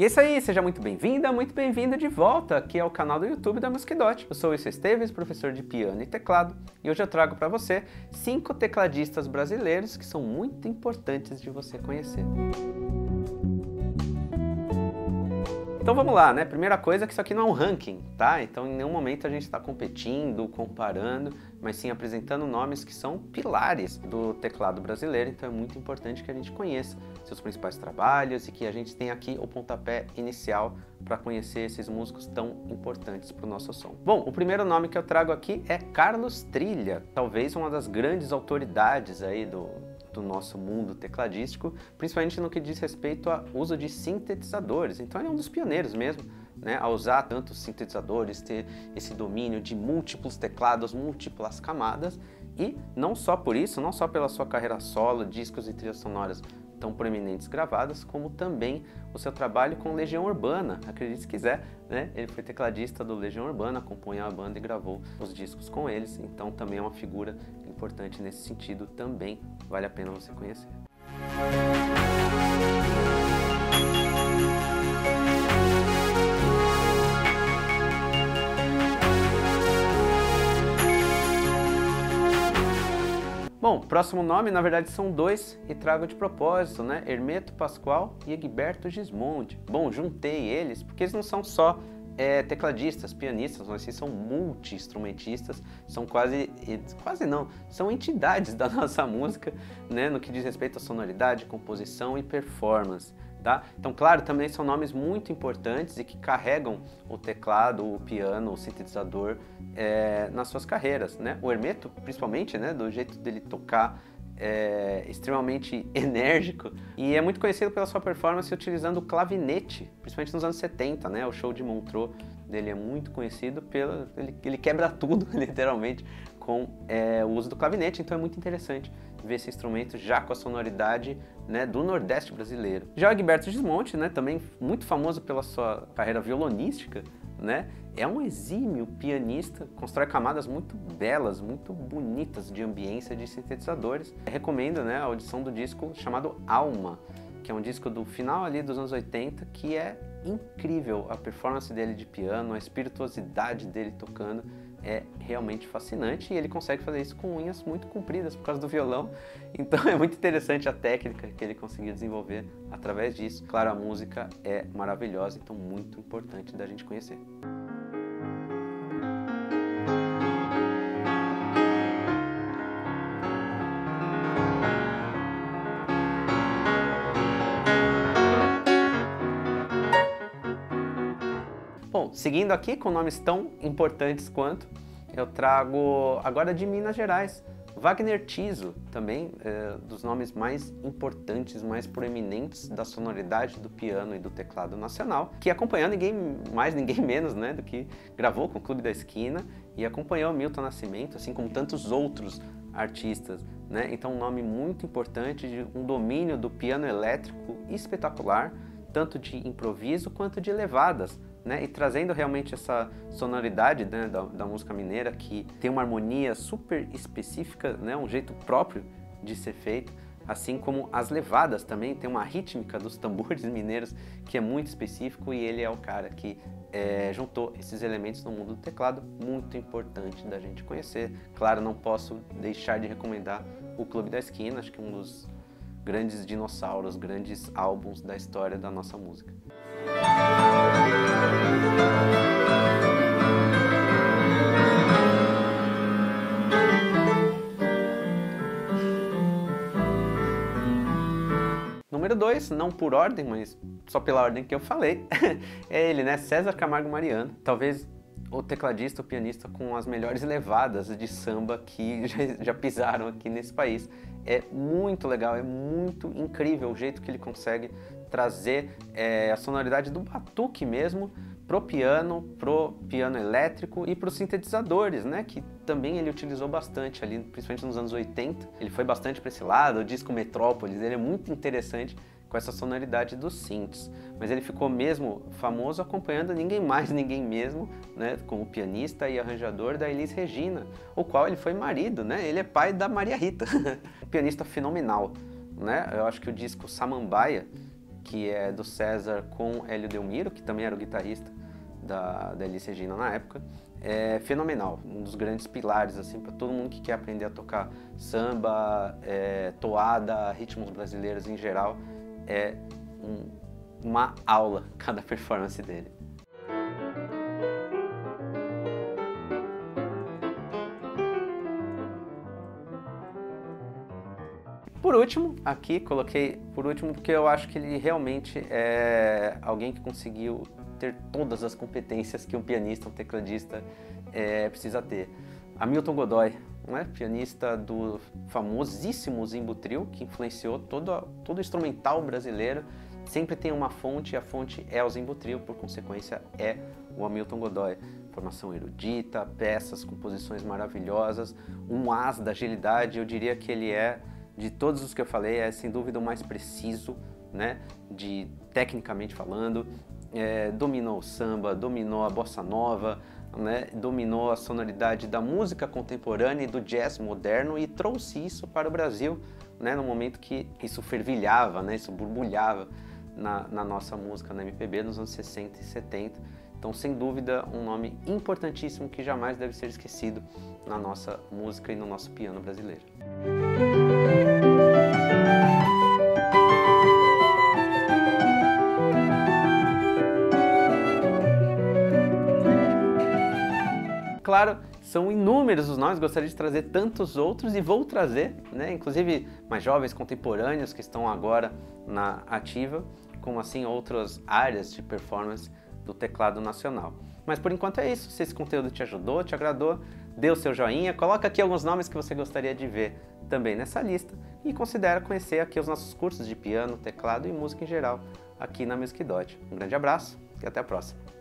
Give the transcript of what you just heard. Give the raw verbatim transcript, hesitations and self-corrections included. E é isso aí, seja muito bem-vinda, muito bem-vinda de volta aqui ao canal do YouTube da MusicDot. Eu sou o Luiz Esteves, professor de piano e teclado, e hoje eu trago para você cinco tecladistas brasileiros que são muito importantes de você conhecer. Então vamos lá, né? Primeira coisa é que isso aqui não é um ranking, tá? Então em nenhum momento a gente está competindo, comparando, mas sim apresentando nomes que são pilares do teclado brasileiro, então é muito importante que a gente conheça seus principais trabalhos e que a gente tenha aqui o pontapé inicial para conhecer esses músicos tão importantes para o nosso som. Bom, o primeiro nome que eu trago aqui é Carlos Trilha, talvez uma das grandes autoridades aí do, do nosso mundo tecladístico, principalmente no que diz respeito ao uso de sintetizadores, então ele é um dos pioneiros mesmo, né, a usar tantos sintetizadores, ter esse domínio de múltiplos teclados, múltiplas camadas, e não só por isso, não só pela sua carreira solo, discos e trilhas sonoras tão proeminentes gravadas, como também o seu trabalho com Legião Urbana, acredite se quiser, né? Ele foi tecladista do Legião Urbana, acompanhou a banda e gravou os discos com eles, então também é uma figura importante nesse sentido, também vale a pena você conhecer. Bom, próximo nome, na verdade são dois e trago de propósito, né? Hermeto Pascoal e Egberto Gismonti. Bom, juntei eles porque eles não são só é, tecladistas, pianistas, mas sim são multi-instrumentistas, são quase, quase não, são entidades da nossa música, né? No que diz respeito à sonoridade, composição e performance. Tá? Então, claro, também são nomes muito importantes e que carregam o teclado, o piano, o sintetizador é, nas suas carreiras, né? O Hermeto, principalmente, né, do jeito dele tocar, é extremamente enérgico e é muito conhecido pela sua performance utilizando o clavinete, principalmente nos anos setenta, né? O show de Montreux dele é muito conhecido pelo... Ele, ele quebra tudo, literalmente, com é, o uso do clavinete, então é muito interessante ver esse instrumento já com a sonoridade, né, do Nordeste brasileiro. Já o Egberto Gismonti, né, também muito famoso pela sua carreira violonística, né, é um exímio pianista, constrói camadas muito belas, muito bonitas de ambiência de sintetizadores. Eu recomendo, né, a audição do disco chamado Alma, que é um disco do final ali dos anos oitenta, que é incrível a performance dele de piano, a espirituosidade dele tocando é realmente fascinante e ele consegue fazer isso com unhas muito compridas por causa do violão, então é muito interessante a técnica que ele conseguiu desenvolver através disso. Claro, a música é maravilhosa, então muito importante da gente conhecer. Bom, seguindo aqui com nomes tão importantes quanto, eu trago agora de Minas Gerais, Wagner Tiso, também é, dos nomes mais importantes, mais proeminentes da sonoridade do piano e do teclado nacional, que acompanhou ninguém mais, ninguém menos, né, do que gravou com o Clube da Esquina e acompanhou Milton Nascimento, assim como tantos outros artistas, né? Então um nome muito importante, de um domínio do piano elétrico espetacular, tanto de improviso quanto de levadas, né? E trazendo realmente essa sonoridade, né, da, da música mineira, que tem uma harmonia super específica, né, um jeito próprio de ser feito, assim como as levadas também, tem uma rítmica dos tambores mineiros que é muito específico e ele é o cara que é, juntou esses elementos no mundo do teclado, muito importante da gente conhecer. Claro, não posso deixar de recomendar o Clube da Esquina, acho que é um dos grandes dinossauros, grandes álbuns da história da nossa música. Número dois, não por ordem, mas só pela ordem que eu falei, é ele, né? César Camargo Mariano, talvez o tecladista, o pianista com as melhores levadas de samba que já pisaram aqui nesse país. É muito legal, é muito incrível o jeito que ele consegue trazer é, a sonoridade do batuque mesmo pro piano, pro piano elétrico e para os sintetizadores, né? Que também ele utilizou bastante ali, principalmente nos anos oitenta. Ele foi bastante para esse lado, o disco Metrópolis, ele é muito interessante com essa sonoridade dos synths. Mas ele ficou mesmo famoso acompanhando ninguém mais, ninguém mesmo, né, como pianista e arranjador da Elis Regina, o qual ele foi marido, né? Ele é pai da Maria Rita. Um pianista fenomenal, né? Eu acho que o disco Samambaia, que é do César com Hélio Delmiro, que também era o guitarrista da, da Elis Regina na época, é fenomenal, um dos grandes pilares assim para todo mundo que quer aprender a tocar samba, é, toada, ritmos brasileiros em geral. É um, uma aula cada performance dele. Por último, aqui coloquei por último porque eu acho que ele realmente é alguém que conseguiu ter todas as competências que um pianista, um tecladista é, precisa ter. Amilton Godoy, né? Pianista do famosíssimo Zimbo Trio, que influenciou todo, todo o instrumental brasileiro, sempre tem uma fonte, e a fonte é o Zimbo Trio, por consequência é o Amilton Godoy. Formação erudita, peças, composições maravilhosas, um as da agilidade. Eu diria que ele é, de todos os que eu falei, é sem dúvida o mais preciso, né? De, tecnicamente falando, é, dominou o samba, dominou a bossa nova, né? Dominou a sonoridade da música contemporânea e do jazz moderno e trouxe isso para o Brasil, né? No momento que isso fervilhava, né? Isso borbulhava na, na nossa música, na M P B, nos anos sessenta e setenta. Então, sem dúvida, um nome importantíssimo que jamais deve ser esquecido na nossa música e no nosso piano brasileiro. Claro, são inúmeros os nomes, gostaria de trazer tantos outros e vou trazer, né, inclusive mais jovens contemporâneos que estão agora na ativa, como assim outras áreas de performance do teclado nacional. Mas por enquanto é isso, se esse conteúdo te ajudou, te agradou, dê o seu joinha, coloca aqui alguns nomes que você gostaria de ver também nessa lista e considera conhecer aqui os nossos cursos de piano, teclado e música em geral aqui na MusicDot. Um grande abraço e até a próxima!